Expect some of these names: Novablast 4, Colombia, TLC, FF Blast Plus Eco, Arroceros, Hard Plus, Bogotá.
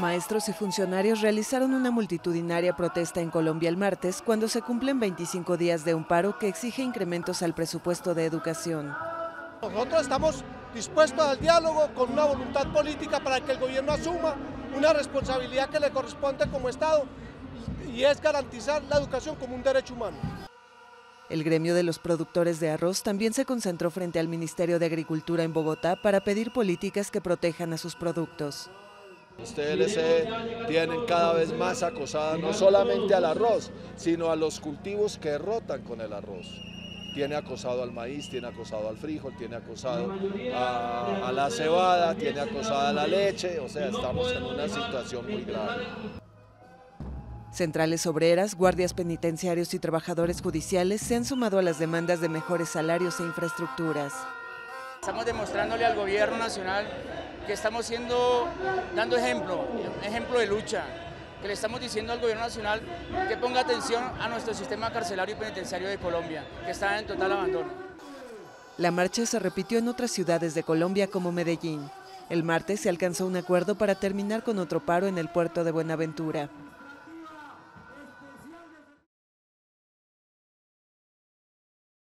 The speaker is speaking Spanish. Maestros y funcionarios realizaron una multitudinaria protesta en Colombia el martes, cuando se cumplen 25 días de un paro que exige incrementos al presupuesto de educación. Nosotros estamos dispuestos al diálogo con una voluntad política para que el gobierno asuma una responsabilidad que le corresponde como Estado y es garantizar la educación como un derecho humano. El gremio de los productores de arroz también se concentró frente al Ministerio de Agricultura en Bogotá para pedir políticas que protejan a sus productos. Los TLC tienen cada vez más acosada no solamente al arroz, sino a los cultivos que rotan con el arroz. Tiene acosado al maíz, tiene acosado al frijol, tiene acosado a la cebada, tiene acosada a la leche, o sea, estamos en una situación muy grave. Centrales obreras, guardias penitenciarios y trabajadores judiciales se han sumado a las demandas de mejores salarios e infraestructuras. Estamos demostrándole al gobierno nacional que estamos dando ejemplo, un ejemplo de lucha, que le estamos diciendo al gobierno nacional que ponga atención a nuestro sistema carcelario y penitenciario de Colombia, que está en total abandono. La marcha se repitió en otras ciudades de Colombia como Medellín. El martes se alcanzó un acuerdo para terminar con otro paro en el puerto de Buenaventura.